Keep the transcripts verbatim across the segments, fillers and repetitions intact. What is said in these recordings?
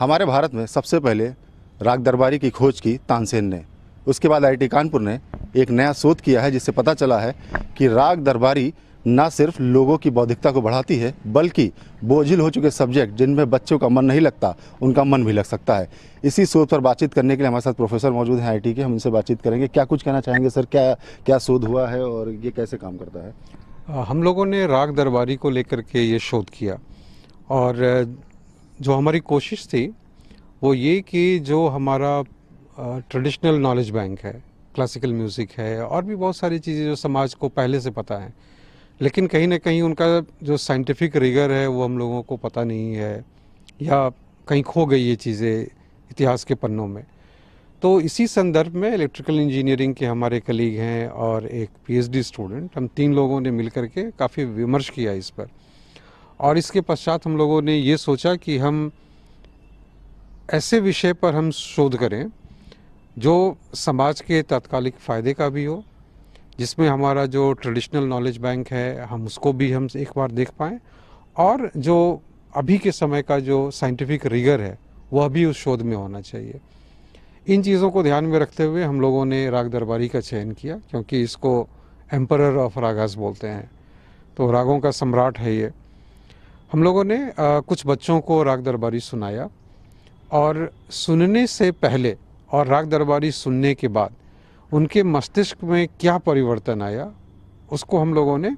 हमारे भारत में सबसे पहले राग दरबारी की खोज की तानसेन ने। उसके बाद आईआईटी कानपुर ने एक नया शोध किया है जिससे पता चला है कि राग दरबारी न सिर्फ लोगों की बौद्धिकता को बढ़ाती है बल्कि बोझिल हो चुके सब्जेक्ट जिनमें बच्चों का मन नहीं लगता उनका मन भी लग सकता है। इसी शोध पर बातचीत करने के लिए हमारे साथ प्रोफेसर मौजूद हैं आईआईटी के, हम उनसे बातचीत करेंगे। क्या कुछ कहना चाहेंगे सर, क्या क्या शोध हुआ है और ये कैसे काम करता है? हम लोगों ने राग दरबारी को लेकर के ये शोध किया और जो हमारी कोशिश थी वो ये कि जो हमारा ट्रेडिशनल नॉलेज बैंक है, क्लासिकल म्यूज़िक है और भी बहुत सारी चीज़ें जो समाज को पहले से पता है, लेकिन कहीं ना कहीं उनका जो साइंटिफिक रिगर है वो हम लोगों को पता नहीं है या कहीं खो गई ये चीज़ें इतिहास के पन्नों में। तो इसी संदर्भ में इलेक्ट्रिकल इंजीनियरिंग के हमारे कलीग हैं और एक पीएचडी स्टूडेंट, हम तीन लोगों ने मिलकर के काफ़ी विमर्श किया इस पर। और इसके पश्चात हम लोगों ने ये सोचा कि हम ऐसे विषय पर हम शोध करें जो समाज के तात्कालिक फ़ायदे का भी हो, जिसमें हमारा जो ट्रेडिशनल नॉलेज बैंक है हम उसको भी हम एक बार देख पाएँ और जो अभी के समय का जो साइंटिफिक रिगर है वह भी उस शोध में होना चाहिए। इन चीज़ों को ध्यान में रखते हुए हम लोगों ने राग दरबारी का चयन किया, क्योंकि इसको एम्परर ऑफ रागास बोलते हैं, तो रागों का सम्राट है ये। हम लोगों ने आ, कुछ बच्चों को राग दरबारी सुनाया और सुनने से पहले और राग दरबारी सुनने के बाद उनके मस्तिष्क में क्या परिवर्तन आया उसको हम लोगों ने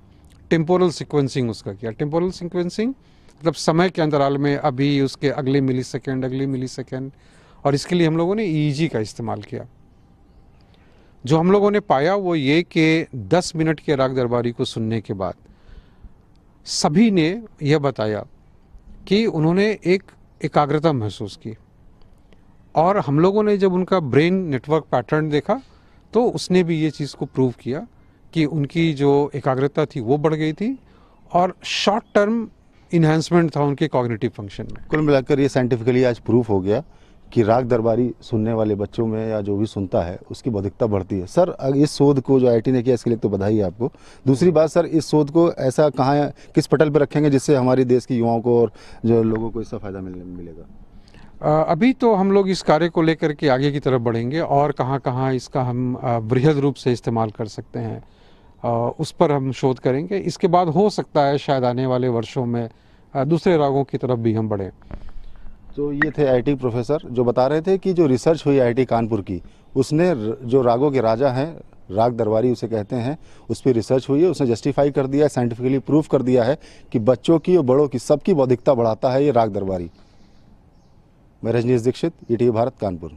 टेम्पोरल सिक्वेंसिंग उसका किया। टेम्पोरल सिक्वेंसिंग मतलब समय के अंतराल में अभी, उसके अगले मिली सेकेंड, अगले मिली सेकेंड, और इसके लिए हम लोगों ने ईईजी का इस्तेमाल किया। जो हम लोगों ने पाया वो ये कि दस मिनट के राग दरबारी को सुनने के बाद सभी ने यह बताया कि उन्होंने एक एकाग्रता महसूस की, और हम लोगों ने जब उनका ब्रेन नेटवर्क पैटर्न देखा तो उसने भी ये चीज़ को प्रूव किया कि उनकी जो एकाग्रता थी वो बढ़ गई थी और शॉर्ट टर्म इन्हांसमेंट था उनके कॉग्निटिव फंक्शन में। कुल मिलाकर ये साइंटिफिकली आज प्रूफ हो गया कि राग दरबारी सुनने वाले बच्चों में या जो भी सुनता है उसकी बौद्धिकता बढ़ती है। सर, इस शोध को जो आईआईटी ने किया इसके लिए तो बधाई है आपको। दूसरी बात सर, इस शोध को ऐसा कहाँ, किस पटल पर रखेंगे जिससे हमारे देश के युवाओं को और जो लोगों को इसका फ़ायदा मिलेगा? अभी तो हम लोग इस कार्य को लेकर के आगे की तरफ बढ़ेंगे और कहाँ कहाँ इसका हम बृहद रूप से इस्तेमाल कर सकते हैं उस पर हम शोध करेंगे। इसके बाद हो सकता है शायद आने वाले वर्षों में दूसरे रागों की तरफ भी हम बढ़ें। तो ये थे आईआईटी प्रोफेसर जो बता रहे थे कि जो रिसर्च हुई आईआईटी कानपुर की, उसने जो रागों के राजा हैं, राग दरबारी उसे कहते हैं, उस पर रिसर्च हुई है, उसने जस्टिफाई कर दिया है, साइंटिफिकली प्रूफ कर दिया है कि बच्चों की और बड़ों की सबकी बौद्धिकता बढ़ाता है ये राग दरबारी। मैं रजनीश दीक्षित, ईटीवी भारत कानपुर।